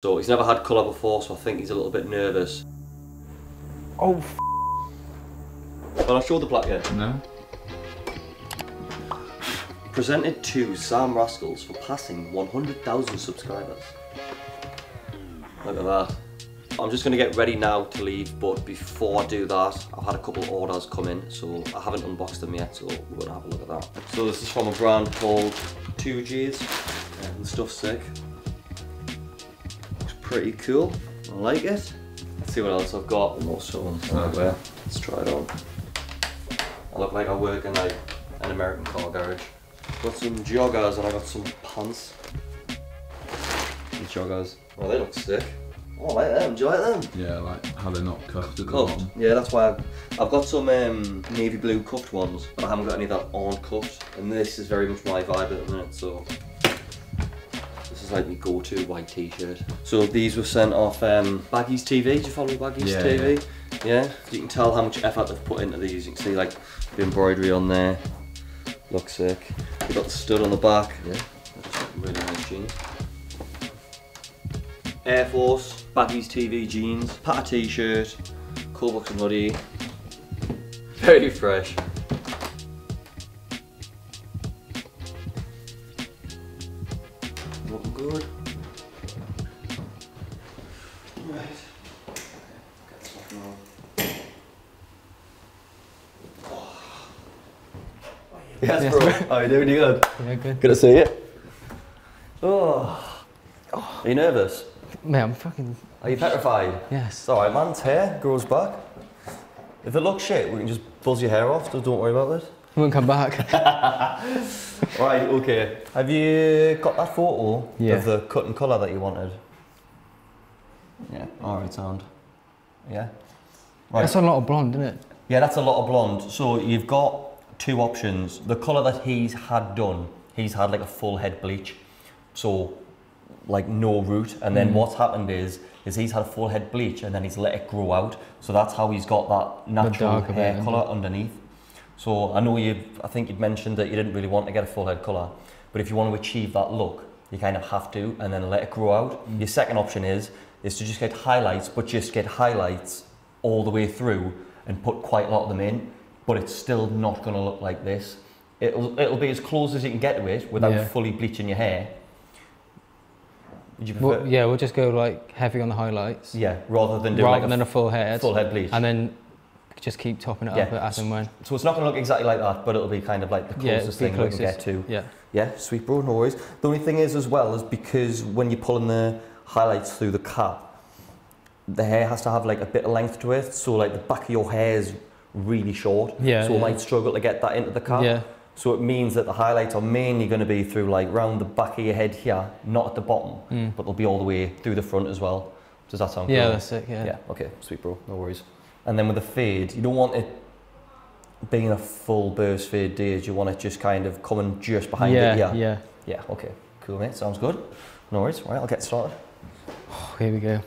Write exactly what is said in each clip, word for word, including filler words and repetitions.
So he's never had colour before, so I think he's a little bit nervous. Oh, f***. Well, I showed the plaque yet? No. Presented to Sam Rascals for passing one hundred thousand subscribers. Look at that. I'm just going to get ready now to leave, but before I do that, I've had a couple orders come in, so I haven't unboxed them yet, so we're going to have a look at that. So this is from a brand called two Gs, and yeah, the stuff's sick. Looks pretty cool, I like it. Let's see what else I've got. Also, oh, let's try it on. I look like I work in like an American car garage. Got some joggers and I got some pants. These joggers, well, they look sick. Oh, I like them. Do you like them? Yeah, like how they're not cuffed at the bottom. Yeah, that's why I've, I've got some um, navy blue cuffed ones, but I haven't got any that aren't cuffed. And this is very much my vibe at the minute, so this is like my go-to white t-shirt. So these were sent off um, Baggies T V. Do you follow Baggies yeah, T V? Yeah. yeah. You can tell how much effort they've put into these. You can see like the embroidery on there. Looks sick. We've got the stud on the back. Yeah. That's really nice jeans. Air Force, Baggies T V jeans, Pat a t-shirt, cool box and hoodie. Very fresh. Looking good. Right. Get this off now. Oh. Yes, yes, bro. How are you doing? You good? Yeah, good. Good to see you. Oh. Oh. Are you nervous? Mate, I'm fucking... Are you petrified? Yes. Alright, man's hair grows back. If it looks shit, we can just buzz your hair off, so don't worry about this. We won't come back. Right, okay. Have you got that photo yeah. of the cut and colour that you wanted? Yeah. Alright, sound. Yeah? Right. That's a lot of blonde, isn't it? Yeah, that's a lot of blonde. So you've got two options. The colour that he's had done, he's had like a full head bleach. So... like no root, and then mm. what's happened is is he's had a full head bleach and then he's let it grow out, so that's how he's got that natural hair colour underneath. So I know you, I think you'd mentioned that you didn't really want to get a full head colour, but if you want to achieve that look, you kind of have to, and then let it grow out. Mm. Your second option is is to just get highlights, but just get highlights all the way through and put quite a lot of them in, but it's still not going to look like this. It'll it'll be as close as you can get to it without yeah. fully bleaching your hair. Would you prefer? Well, yeah, we'll just go like heavy on the highlights. Yeah, rather than doing rather like than a, a full head, full head bleach, and then just keep topping it yeah. up as and when. So it's not going to look exactly like that, but it'll be kind of like the closest yeah, thing closest. we can get to. Yeah, yeah, sweet bro, no worries. The only thing is, as well, is because when you're pulling the highlights through the cap, the hair has to have like a bit of length to it. So like the back of your hair is really short. Yeah. So yeah. we might struggle to get that into the cap. Yeah. So it means that the highlights are mainly going to be through like round the back of your head here, not at the bottom, mm. but they'll be all the way through the front as well. Does that sound yeah, cool? Yeah, that's it, yeah. Yeah, okay, sweet bro, no worries. And then with the fade, you don't want it being a full burst fade, do you? You want it just kind of coming just behind yeah, it, yeah? Yeah, yeah. Okay, cool mate, sounds good. No worries, all right, I'll get started. Oh, here we go.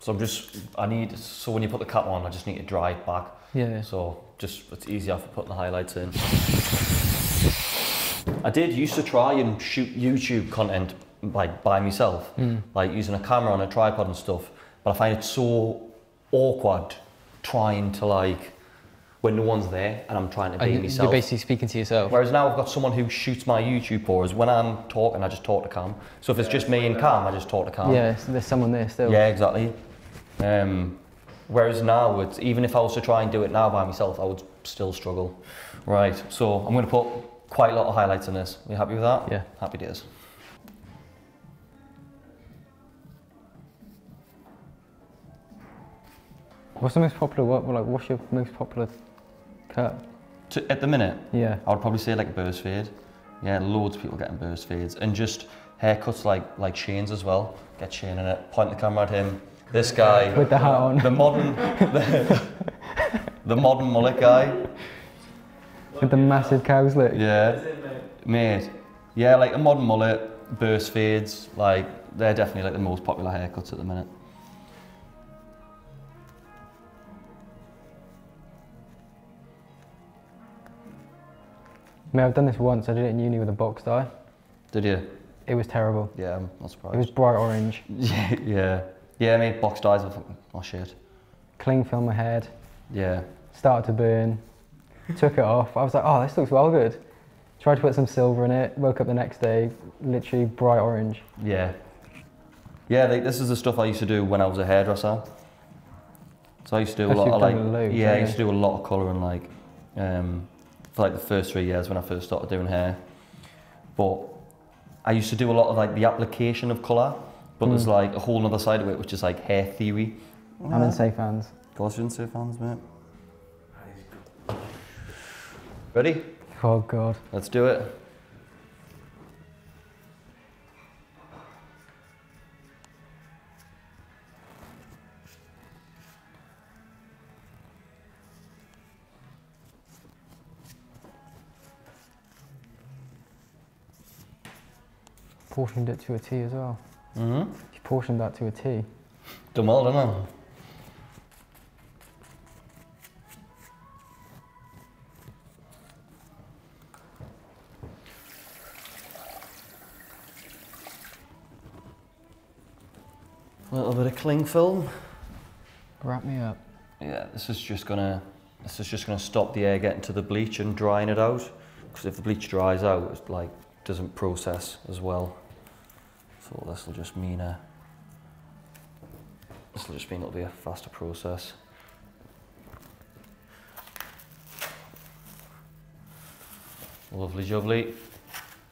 So I'm just, I need, so when you put the cap on, I just need to dry it back. Yeah, yeah. So just, it's easier for putting the highlights in. I did used to try and shoot YouTube content like by myself, mm. like using a camera on a tripod and stuff, but I find it so awkward trying to like, when no one's there and I'm trying to be you, myself. You're basically speaking to yourself. Whereas now I've got someone who shoots my YouTube for us. When I'm talking, I just talk to Cam. So if it's yeah, just me and Cam, I just talk to Cam. Yeah, so there's someone there still. Yeah, exactly. Um, whereas now, it's, even if I was to try and do it now by myself, I would still struggle. Right, so I'm going to put quite a lot of highlights in this. Are you happy with that? Yeah. Happy days. What's the most popular, what, like, what's your most popular cut? To, at the minute? Yeah. I would probably say like a burst fade. Yeah, loads of people getting burst fades. And just haircuts like, like Shane's as well. Get Shane in it, point the camera at him. This guy with the hat on, the modern, the, the modern mullet guy with the massive cow's lip. Yeah, mate. Yeah, like a modern mullet, burst fades. Like they're definitely like the most popular haircuts at the minute. I mean, I've done this once. I did it in uni with a box dye. Did you? It was terrible. Yeah, I'm not surprised. It was bright orange. yeah, yeah. Yeah, I mean, box dyes were oh shit. Cling film my head. Yeah. Started to burn. Took it off. I was like, oh, this looks well good. Tried to put some silver in it. Woke up the next day, literally bright orange. Yeah. Yeah, they, this is the stuff I used to do when I was a hairdresser. So I used to do a lot of like, loads, yeah, I used to do a lot of colouring like, um, for like the first three years when I first started doing hair. But I used to do a lot of like the application of colour, but mm. there's like a whole other side of it, which is like hair theory. I'm yeah. in safe hands. Of course you're in safe hands, mate. Ready? Oh God. Let's do it. Portioned it to a T as well. Mm-hmm. You portioned that to a T. Done well, didn't I? A little bit of cling film. Wrap me up. Yeah, this is just gonna this is just gonna stop the air getting to the bleach and drying it out. Because if the bleach dries out, it's like doesn't process as well. So this will just mean a this will just mean it'll be a faster process. Lovely jubbly.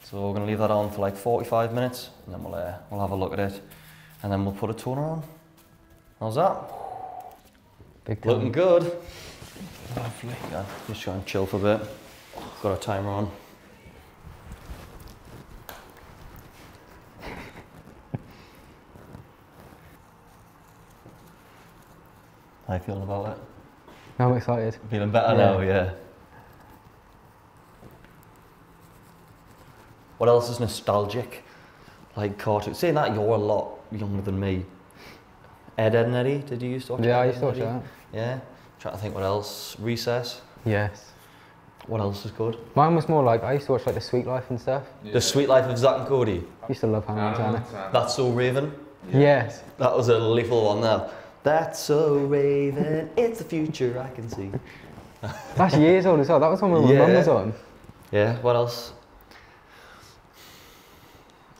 So we're gonna leave that on for like forty-five minutes, and then we'll uh, we'll have a look at it, and then we'll put a toner on. How's that? Big time. Looking good. Lovely. Yeah, just try and chill for a bit. Got our timer on. How are you feeling about it? I'm excited. Feeling better yeah. now, yeah. What else is nostalgic? Like cartoons. Saying that, you're a lot younger than me. Ed, Edd and Eddy, did you used to watch Yeah, Ed, I used to watch that. Yeah. I'm trying to think what else. Recess. Yes. What else is good? Mine was more like, I used to watch like The Sweet Life and stuff. Yeah. The Sweet Life of Zack and Cody. I used to love Hannah Montana. That's So Raven. Yeah. Yes. That was a lethal one now. That's so Raven, it's the future I can see. That's years old as well, that was when my yeah. mum was on. Yeah, what else?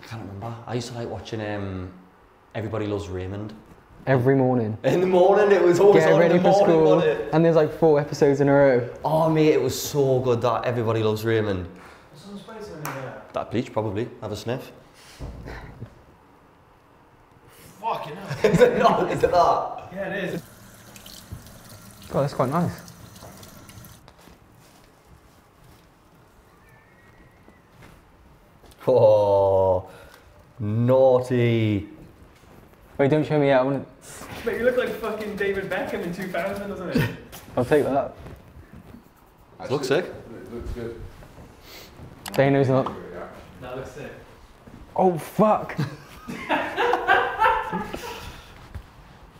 I can't remember. I used to like watching um, Everybody Loves Raymond. Every morning. In the morning, it was always Get on ready in the for morning, school, it? And there's like four episodes in a row. Oh mate, it was so good that Everybody Loves Raymond. There's some spice in there. That bleach, probably. Have a sniff. Fucking hell. Is it not? Is it that? Yeah, it is. God, that's quite nice. Oh, naughty. Wait, don't show me yet. I want to. Mate, you look like fucking David Beckham in two thousand, doesn't it? I'll take that. Actually, looks sick. It looks good. Dano's not. That looks sick. Oh, fuck.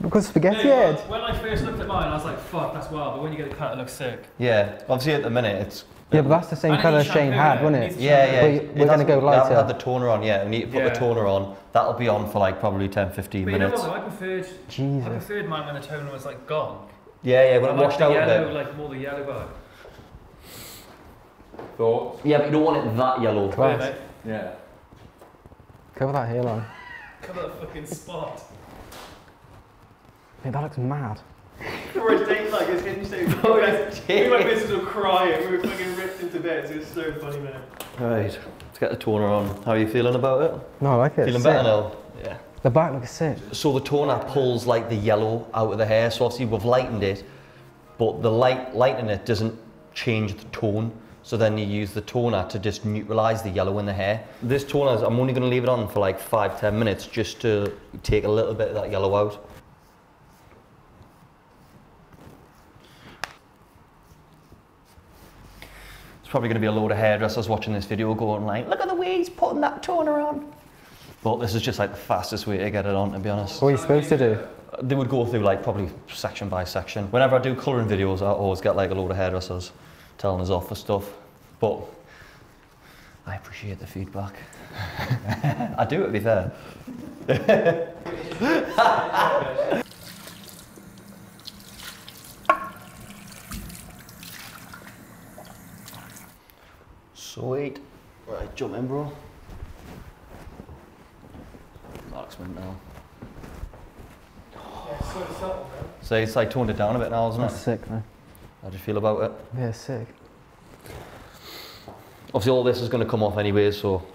Because spaghetti yeah, head. When I first looked at mine, I was like, "Fuck, that's wild." But when you get the cut, it looks sick. Yeah, obviously at the minute it's. Yeah, but that's the same colour Shane had, wasn't it? Yeah, yeah. We're going to go lighter. I've had the toner on. Yeah, we need to put yeah. the toner on. That'll be on for like probably ten, fifteen but minutes. You know what, I preferred. Jesus. I preferred mine when the toner was like gone. Yeah, yeah. When it washed out a bit. Like more the yellow vibe. Thoughts? Yeah, but you don't want it that yellow. Right, mate. Yeah. Cover that hairline. Cover that fucking spot. Mate, that looks mad. For a date like this, can you say? We went business of crying. We were fucking ripped into bits. It was so funny, man. Right, let's get the toner on. How are you feeling about it? No, I like it. Feeling better now? Yeah. The back looks sick. So the toner pulls like the yellow out of the hair. So obviously we've lightened it, but the light lightening it doesn't change the tone. So then you use the toner to just neutralise the yellow in the hair. This toner, I'm only going to leave it on for like five, ten minutes just to take a little bit of that yellow out. It's probably going to be a load of hairdressers watching this video going like, look at the way he's putting that toner on. But this is just like the fastest way to get it on, to be honest. What are you supposed to do? They would go through like probably section by section. Whenever I do colouring videos, I always get like a load of hairdressers telling us off for stuff. But I appreciate the feedback. I do, to be fair. Sweet. Right, jump in, bro. Marksman now. Yeah, it's so subtle, man. So it's like toned it down a bit now, isn't it? That's sick, man. How do you feel about it? Yeah, sick. Obviously, all this is going to come off anyway, so.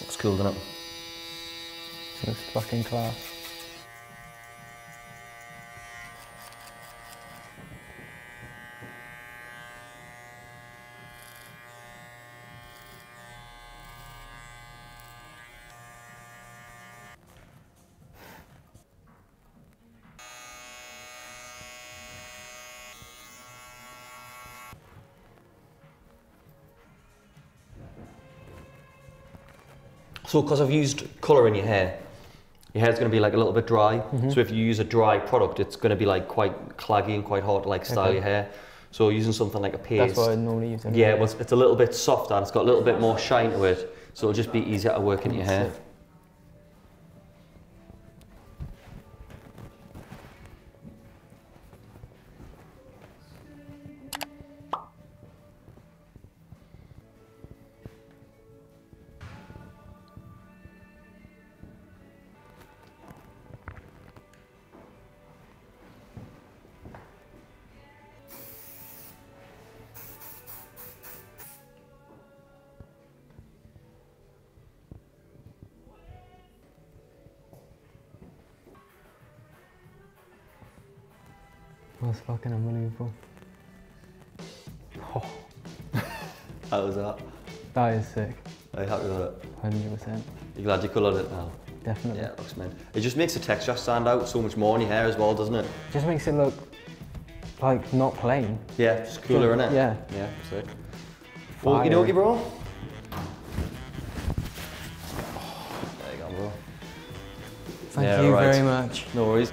Looks cool, doesn't it? Looks fucking class. So because I've used colour in your hair, your hair's going to be like a little bit dry. Mm-hmm. So if you use a dry product, it's going to be like quite claggy and quite hard to like style okay. your hair. So using something like a paste. That's what I normally use. Anyway. Yeah, well, it's a little bit softer and it's got a little bit more shine to it. So it'll just be easier to work in your hair. That's fucking unbelievable. Oh. How was that? That is sick. Are you happy with it? one hundred percent. You're glad you coloured it now? Definitely. Yeah, it looks mint. It just makes the texture stand out so much more on your hair as well, doesn't it? Just makes it look like not plain. Yeah, it's cooler, innit? Yeah. Yeah, sick. Okie dokie, bro. There you go, bro. Thank yeah, you right. very much. No worries.